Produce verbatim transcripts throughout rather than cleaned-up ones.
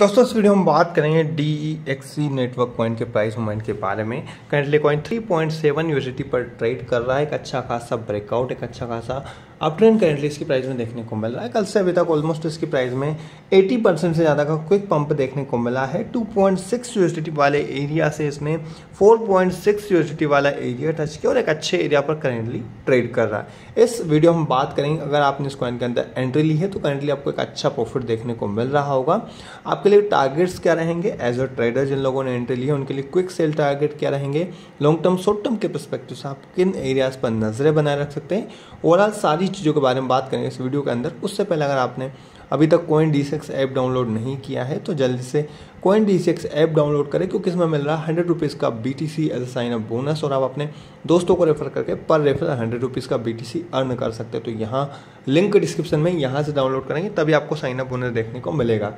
दोस्तों इस वीडियो में बात करेंगे डीईएक्सी नेटवर्क कॉइन के प्राइस मूवमेंट के बारे में। Currently coin three point seven USD पर ट्रेड कर रहा है, एक अच्छा खासा ब्रेकआउट, एक अच्छा खासा अप ट्रेंड करंटली इसकी प्राइस में देखने को मिल रहा है। कल से अभी तक ऑलमोस्ट इसकी प्राइस में अस्सी परसेंट से ज़्यादा का क्विक पंप देखने को मिला है। टू पॉइंट सिक्स यूएसडी वाले एरिया से इसने फोर पॉइंट सिक्स यूएसडी वाला एरिया टच किया और एक अच्छे एरिया पर करंटली ट्रेड कर रहा है। इस वीडियो हम बात करेंगे, अगर आपने इस कॉइन के अंदर एंट्री ली है तो करंटली आपको एक अच्छा प्रॉफिट देखने को मिल रहा होगा। आपके लिए टारगेट्स क्या रहेंगे एज अ ट्रेडर, जिन लोगों ने एंट्री ली है उनके लिए क्विक सेल टारगेट क्या रहेंगे, लॉन्ग टर्म शॉर्ट टर्म के पर्सपेक्टिव से आप किन एरियाज पर नजरें बनाए रख सकते हैं, ओवरऑल सारी चीज़ों के बारे में बात करेंगे इस वीडियो के अंदर। उससे पहले अगर आपने अभी तक CoinDCX ऐप डाउनलोड नहीं किया है तो जल्दी से CoinDCX ऐप डाउनलोड करें, क्योंकि इसमें मिल रहा है हंड्रेड रुपीज़ का BTC as a sign up bonus और आप अपने दोस्तों को रेफर करके पर रेफर हंड्रेड रुपीज़ का बीटीसी अर्न कर सकते हैं। तो यहाँ लिंक डिस्क्रिप्शन में यहाँ से डाउनलोड करेंगे तभी आपको साइन अप बोनस देखने को मिलेगा।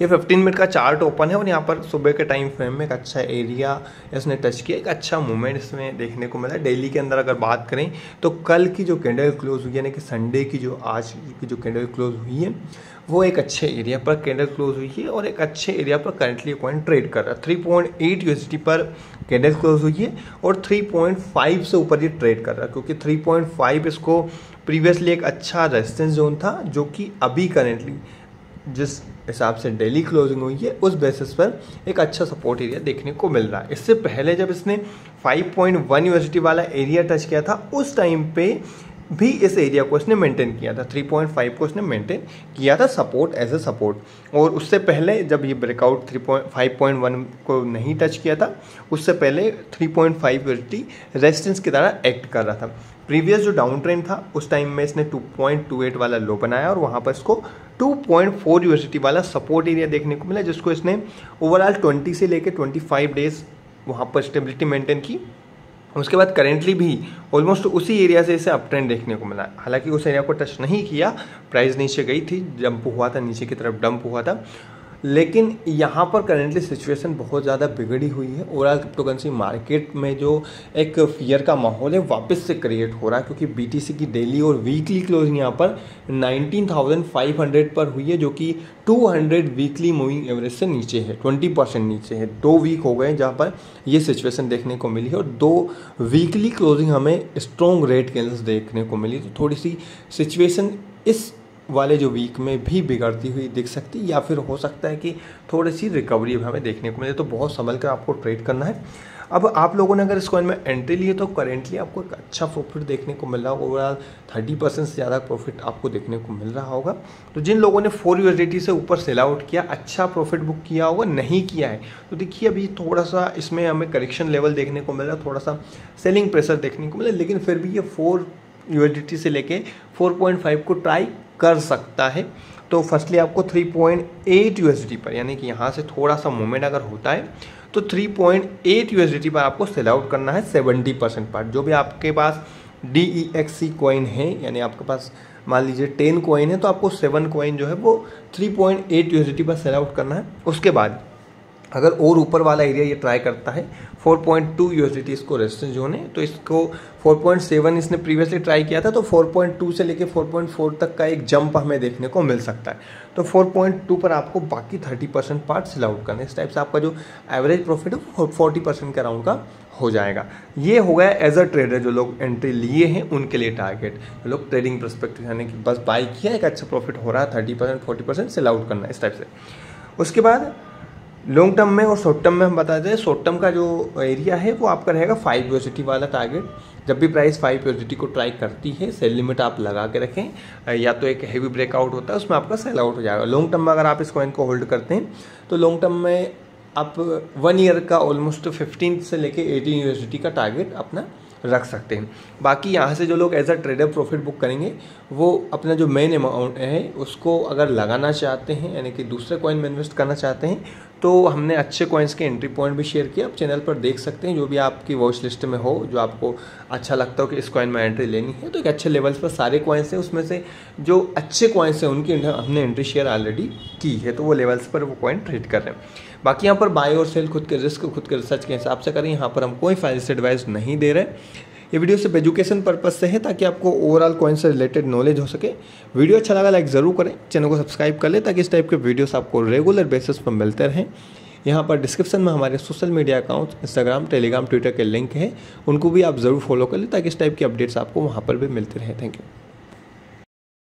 ये पंद्रह मिनट का चार्ट ओपन है और यहाँ पर सुबह के टाइम फ्रेम में एक अच्छा एरिया इसने टच किया, एक अच्छा मूवमेंट इसमें देखने को मिला। डेली के अंदर अगर बात करें तो कल की जो कैंडल क्लोज हुई है, यानी कि संडे की जो आज की जो कैंडल क्लोज हुई है, वो एक अच्छे एरिया पर कैंडल क्लोज हुई है और एक अच्छे एरिया पर करंटली कॉइन ट्रेड कर रहा है। थ्री पॉइंट एट यूएसडी पर कैंडल क्लोज हुई है और थ्री पॉइंट फाइव से ऊपर ये ट्रेड कर रहा है, क्योंकि थ्री पॉइंट फाइव इसको प्रीवियसली एक अच्छा रेजिस्टेंस जोन था, जो कि अभी करेंटली जिस हिसाब से डेली क्लोजिंग हुई है उस बेसिस पर एक अच्छा सपोर्ट एरिया देखने को मिल रहा है। इससे पहले जब इसने फाइव पॉइंट वन यूएसडी वाला एरिया टच किया था उस टाइम पे भी इस एरिया को इसने मेंटेन किया था, थ्री पॉइंट फाइव को इसने मेंटेन किया था सपोर्ट एज ए सपोर्ट। और उससे पहले जब ये breakout three point five point one को नहीं टच किया था, उससे पहले three point five USD resistance की तरह एक्ट कर रहा था। प्रीवियस जो डाउन ट्रेंड था उस टाइम में इसने टू पॉइंट टू एट वाला लो बनाया और वहाँ पर इसको टू पॉइंट फोर यूएसडी वाला सपोर्ट एरिया देखने को मिला, जिसको इसने ओवरऑल ट्वेंटी से लेकर ट्वेंटी फाइव डेज वहाँ पर स्टेबिलिटी मेंटेन की। उसके बाद करेंटली भी ऑलमोस्ट उसी एरिया से इसे अप ट्रेंड देखने को मिला, हालांकि उस एरिया को टच नहीं किया, प्राइस नीचे गई थी, डंप हुआ था, नीचे की तरफ डंप हुआ था। लेकिन यहाँ पर करेंटली सिचुएशन बहुत ज़्यादा बिगड़ी हुई है। ओवरऑल क्रिप्टोकरेंसी मार्केट में जो एक फियर का माहौल है वापस से क्रिएट हो रहा है, क्योंकि बीटीसी की डेली और वीकली क्लोजिंग यहाँ पर उन्नीस हज़ार पाँच सौ पर हुई है, जो कि दो सौ वीकली मूविंग एवरेज से नीचे है, बीस परसेंट नीचे है। दो वीक हो गए जहाँ पर यह सिचुएशन देखने को मिली है और दो वीकली क्लोजिंग हमें स्ट्रॉन्ग रेड कैंडल्स देखने को मिली, तो थोड़ी सी सिचुएशन इस वाले जो वीक में भी बिगड़ती हुई दिख सकती, या फिर हो सकता है कि थोड़ी सी रिकवरी हमें देखने को मिले। तो बहुत संभल कर आपको ट्रेड करना है। अब आप लोगों ने अगर इस कॉइन में एंट्री ली है तो करेंटली आपको एक अच्छा प्रॉफिट देखने को मिल रहा होगा, ओवरऑल थर्टी परसेंट से ज़्यादा प्रॉफिट आपको देखने को मिल रहा होगा। तो जिन लोगों ने फोर यूएसडीटी से ऊपर सेल आउट किया, अच्छा प्रॉफिट बुक किया होगा, नहीं किया है तो देखिए अभी थोड़ा सा इसमें हमें करेक्शन लेवल देखने को मिल रहा है, थोड़ा सा सेलिंग प्रेशर देखने को मिला, लेकिन फिर भी ये फोर यूएसडीटी से लेके फोर पॉइंट फाइव को ट्राई कर सकता है। तो फर्स्टली आपको थ्री पॉइंट एट यूएसडी पर, यानी कि यहाँ से थोड़ा सा मूवमेंट अगर होता है तो थ्री पॉइंट एट यूएसडी पर आपको सेल आउट करना है सत्तर परसेंट पर। जो भी आपके पास डीईएक्सी कॉइन है, यानी आपके पास मान लीजिए टेन कॉइन है तो आपको सेवन कॉइन जो है वो थ्री पॉइंट एट यूएसडी पर सेल आउट करना है। उसके बाद अगर और ऊपर वाला एरिया ये ट्राई करता है, फोर पॉइंट टू यूएसडीटी इसको रेजिस्टेंस जोन है, तो इसको फोर पॉइंट सेवन इसने प्रीवियसली ट्राई किया था, तो फोर पॉइंट टू से लेके फोर पॉइंट फोर तक का एक जंप हमें देखने को मिल सकता है। तो फोर पॉइंट टू पर आपको बाकी thirty percent part sell out करना है। इस टाइप से आपका जो एवरेज प्रॉफिट है फोर्टी परसेंट के अराउंड का हो जाएगा। ये हो गया एज अ ट्रेडर, जो लोग एंट्री लिए हैं उनके लिए टारगेट, जो लोग ट्रेडिंग परस्पेक्टिव यानी कि बस बाई किया, एक अच्छा प्रॉफिट हो रहा है, thirty percent forty percent sell out करना है इस टाइप से। उसके बाद लॉन्ग टर्म में और शॉर्ट टर्म में हम बता दें, शॉर्ट टर्म का जो एरिया है वो आपका रहेगा फाइव यूएसडी वाला टारगेट। जब भी प्राइस फाइव यूएसडी को ट्राई करती है, सेल लिमिट आप लगा के रखें, या तो एक हैवी ब्रेकआउट होता है उसमें आपका सेल आउट हो जाएगा। लॉन्ग टर्म में अगर आप इस कॉइन को होल्ड करते हैं तो लॉन्ग टर्म में आप वन ईयर का ऑलमोस्ट फिफ्टीन से लेके एटीन यूएसडी का टारगेट अपना रख सकते हैं। बाकी यहाँ से जो लोग as a trader profit book करेंगे वो अपना जो मेन अमाउंट है उसको अगर लगाना चाहते हैं, यानी कि दूसरे कॉइन में इन्वेस्ट करना चाहते हैं, तो हमने अच्छे कॉइन्स के एंट्री पॉइंट भी शेयर किया, आप चैनल पर देख सकते हैं। जो भी आपकी वॉच लिस्ट में हो, जो आपको अच्छा लगता हो कि इस कॉइन में एंट्री लेनी है, तो एक अच्छे लेवल्स पर सारे कॉइन्स हैं, उसमें से जो अच्छे कॉइन्स हैं उनकी हमने एंट्री शेयर ऑलरेडी की है, तो वो लेवल्स पर वो कॉइन ट्रेड कर रहे हैं। बाकी यहाँ पर बाय और सेल खुद के रिस्क, खुद के रिसर्च के हिसाब से करें, यहाँ पर हम कोई फाइनेंशियल एडवाइस नहीं दे रहे। ये वीडियो सिर्फ एजुकेशन पर्पस से है ताकि आपको ओवरऑल कॉइन से रिलेटेड नॉलेज हो सके। वीडियो अच्छा लगा लाइक ज़रूर करें, चैनल को सब्सक्राइब कर लें ताकि इस टाइप के वीडियोस आपको रेगुलर बेसिस पर मिलते रहें। यहाँ पर डिस्क्रिप्शन में हमारे social media account Instagram, Telegram, Twitter के लिंक हैं, उनको भी आप ज़रूर फॉलो कर लें ताकि इस टाइप की अपडेट्स आपको वहाँ पर भी मिलते रहें। Thank you.